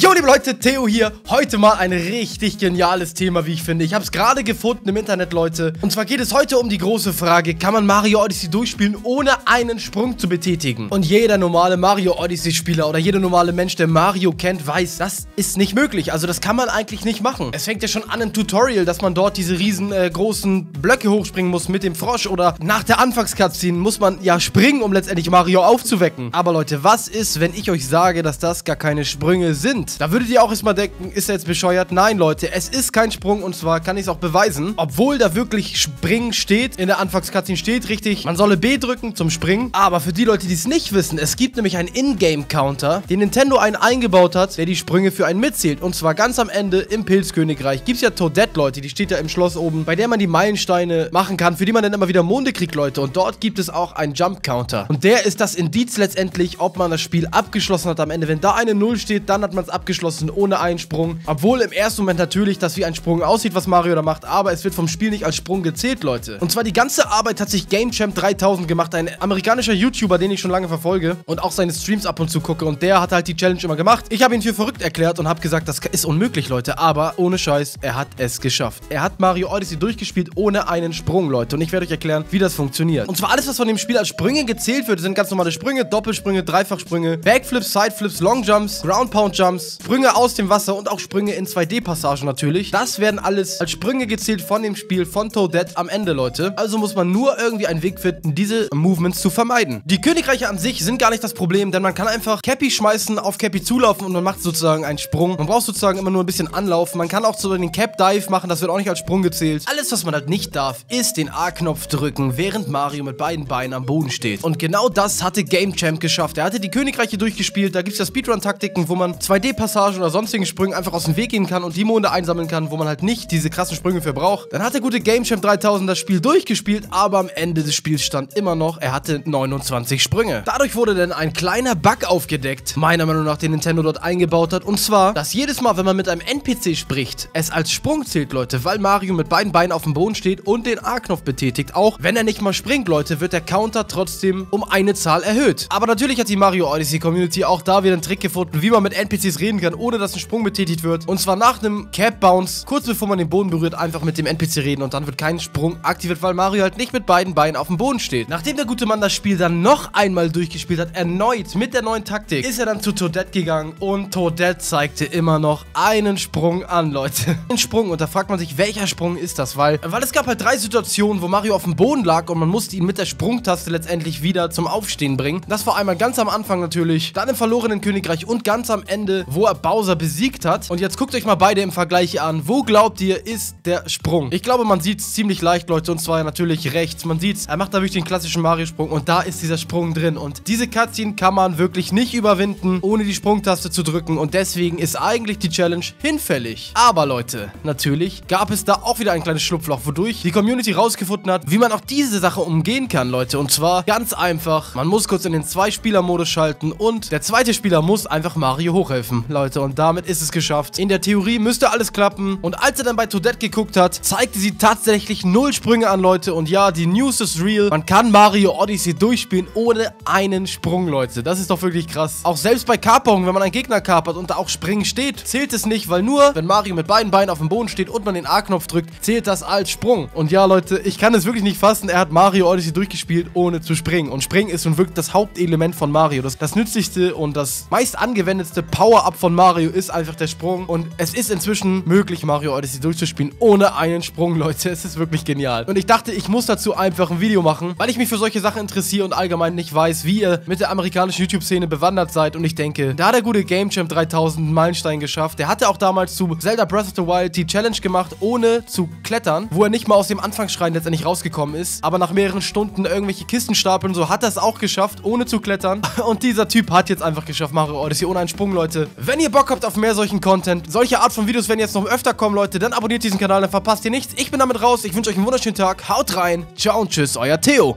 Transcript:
Jo, liebe Leute, Theo hier. Heute mal ein richtig geniales Thema, wie ich finde. Ich habe es gerade gefunden im Internet, Leute. Und zwar geht es heute um die große Frage, kann man Mario Odyssey durchspielen, ohne einen Sprung zu betätigen? Und jeder normale Mario Odyssey-Spieler oder jeder normale Mensch, der Mario kennt, weiß, das ist nicht möglich. Also das kann man eigentlich nicht machen. Es fängt ja schon an im Tutorial, dass man dort diese riesengroßen Blöcke hochspringen muss mit dem Frosch. Oder nach der Anfangs-Cutscene muss man ja springen, um letztendlich Mario aufzuwecken. Aber Leute, was ist, wenn ich euch sage, dass das gar keine Sprünge sind? Da würdet ihr auch erstmal denken, ist er jetzt bescheuert? Nein, Leute, es ist kein Sprung und zwar kann ich es auch beweisen. Obwohl da wirklich Springen steht, in der Anfangs-Cutscene steht richtig, man solle B drücken zum Springen. Aber für die Leute, die es nicht wissen, es gibt nämlich einen In-Game-Counter, den Nintendo einen eingebaut hat, der die Sprünge für einen mitzählt. Und zwar ganz am Ende im Pilzkönigreich gibt es ja Toadette, Leute, die steht ja im Schloss oben, bei der man die Meilensteine machen kann, für die man dann immer wieder Monde kriegt, Leute. Und dort gibt es auch einen Jump-Counter. Und der ist das Indiz letztendlich, ob man das Spiel abgeschlossen hat am Ende. Wenn da eine 0 steht, dann hat man es abgeschlossen ohne einen Sprung. Obwohl im ersten Moment natürlich das wie ein Sprung aussieht, was Mario da macht, aber es wird vom Spiel nicht als Sprung gezählt, Leute. Und zwar die ganze Arbeit hat sich GameChamp3000 gemacht, ein amerikanischer YouTuber, den ich schon lange verfolge und auch seine Streams ab und zu gucke, und der hat halt die Challenge immer gemacht. Ich habe ihn für verrückt erklärt und habe gesagt, das ist unmöglich, Leute, aber ohne Scheiß, er hat es geschafft. Er hat Mario Odyssey durchgespielt ohne einen Sprung, Leute, und ich werde euch erklären, wie das funktioniert. Und zwar alles, was von dem Spiel als Sprünge gezählt wird, sind ganz normale Sprünge, Doppelsprünge, Dreifachsprünge, Backflips, Sideflips, Longjumps, Groundpound Jumps, Sprünge aus dem Wasser und auch Sprünge in 2D-Passagen natürlich. Das werden alles als Sprünge gezählt von dem Spiel, von Toadette am Ende, Leute. Also muss man nur irgendwie einen Weg finden, diese Movements zu vermeiden. Die Königreiche an sich sind gar nicht das Problem, denn man kann einfach Cappy schmeißen, auf Cappy zulaufen und man macht sozusagen einen Sprung. Man braucht sozusagen immer nur ein bisschen anlaufen. Man kann auch so den Cap-Dive machen, das wird auch nicht als Sprung gezählt. Alles, was man halt nicht darf, ist den A-Knopf drücken, während Mario mit beiden Beinen am Boden steht. Und genau das hatte GameChamp geschafft. Er hatte die Königreiche durchgespielt, da gibt es ja Speedrun-Taktiken, wo man 2D-Passagen oder sonstigen Sprüngen einfach aus dem Weg gehen kann und die Monde einsammeln kann, wo man halt nicht diese krassen Sprünge für braucht. Dann hat der gute GameChamp3000 das Spiel durchgespielt, aber am Ende des Spiels stand immer noch, er hatte 29 Sprünge. Dadurch wurde dann ein kleiner Bug aufgedeckt, meiner Meinung nach, den Nintendo dort eingebaut hat, und zwar, dass jedes Mal, wenn man mit einem NPC spricht, es als Sprung zählt, Leute, weil Mario mit beiden Beinen auf dem Boden steht und den A-Knopf betätigt. Auch wenn er nicht mal springt, Leute, wird der Counter trotzdem um eine Zahl erhöht. Aber natürlich hat die Mario Odyssey Community auch da wieder einen Trick gefunden, wie man mit NPCs reden kann, ohne dass ein Sprung betätigt wird. Und zwar nach einem Cap-Bounce, kurz bevor man den Boden berührt, einfach mit dem NPC reden und dann wird kein Sprung aktiviert, weil Mario halt nicht mit beiden Beinen auf dem Boden steht. Nachdem der gute Mann das Spiel dann noch einmal durchgespielt hat, erneut mit der neuen Taktik, ist er dann zu Toadette gegangen und Toadette zeigte immer noch einen Sprung an, Leute. Ein Sprung, und da fragt man sich, welcher Sprung ist das? Weil es gab halt 3 Situationen, wo Mario auf dem Boden lag und man musste ihn mit der Sprungtaste letztendlich wieder zum Aufstehen bringen. Das war einmal ganz am Anfang natürlich, dann im verlorenen Königreich und ganz am Ende, wo er Bowser besiegt hat. Und jetzt guckt euch mal beide im Vergleich an. Wo glaubt ihr, ist der Sprung? Ich glaube, man sieht es ziemlich leicht, Leute, und zwar natürlich rechts. Man sieht es, er macht dadurch den klassischen Mario-Sprung und da ist dieser Sprung drin. Und diese Cutscene kann man wirklich nicht überwinden, ohne die Sprungtaste zu drücken, und deswegen ist eigentlich die Challenge hinfällig. Aber Leute, natürlich gab es da auch wieder ein kleines Schlupfloch, wodurch die Community rausgefunden hat, wie man auch diese Sache umgehen kann, Leute. Und zwar ganz einfach, man muss kurz in den 2-Spieler-Modus schalten und der zweite Spieler muss einfach Mario hochhelfen, Leute, und damit ist es geschafft. In der Theorie müsste alles klappen, und als er dann bei Toadette geguckt hat, zeigte sie tatsächlich 0 Sprünge an, Leute, und ja, die News ist real, man kann Mario Odyssey durchspielen ohne einen Sprung, Leute, das ist doch wirklich krass. Auch selbst bei Kaperung, wenn man einen Gegner kapert und da auch Springen steht, zählt es nicht, weil nur, wenn Mario mit beiden Beinen auf dem Boden steht und man den A-Knopf drückt, zählt das als Sprung. Und ja, Leute, ich kann es wirklich nicht fassen, er hat Mario Odyssey durchgespielt ohne zu springen, und Springen ist nun wirklich das Hauptelement von Mario, das nützlichste und das meist angewendetste Power-Up von Mario ist einfach der Sprung, und es ist inzwischen möglich, Mario Odyssey durchzuspielen ohne einen Sprung, Leute. Es ist wirklich genial. Und ich dachte, ich muss dazu einfach ein Video machen, weil ich mich für solche Sachen interessiere und allgemein nicht weiß, wie ihr mit der amerikanischen YouTube-Szene bewandert seid, und ich denke, da hat der gute GameChamp3000 einen Meilenstein geschafft. Der hatte auch damals zu Zelda Breath of the Wild die Challenge gemacht, ohne zu klettern, wo er nicht mal aus dem Anfangsschrein letztendlich rausgekommen ist, aber nach mehreren Stunden irgendwelche Kisten stapeln, so hat er es auch geschafft, ohne zu klettern, und dieser Typ hat jetzt einfach geschafft, Mario Odyssey ohne einen Sprung, Leute. Wenn ihr Bock habt auf mehr solchen Content, solche Art von Videos werden jetzt noch öfter kommen, Leute, dann abonniert diesen Kanal, dann verpasst ihr nichts. Ich bin damit raus, ich wünsche euch einen wunderschönen Tag, haut rein, ciao und tschüss, euer Theo.